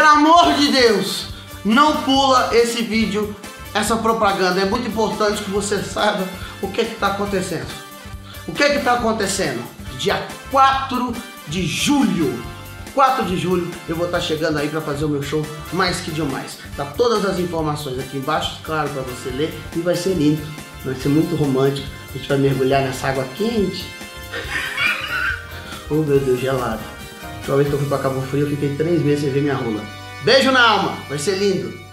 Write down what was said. Pelo amor de Deus, não pula esse vídeo, essa propaganda. É muito importante que você saiba o que está acontecendo. O que está acontecendo? Dia 4 de julho. 4 de julho eu vou estar chegando aí para fazer o meu show Mais Que Demais. Tá todas as informações aqui embaixo, claro, para você ler. E vai ser lindo, vai ser muito romântico. A gente vai mergulhar nessa água quente. Oh meu Deus, gelado. Uma vez que eu fui pra Cabo Frio, eu fiquei 3 meses sem ver minha rola. Beijo na alma, vai ser lindo.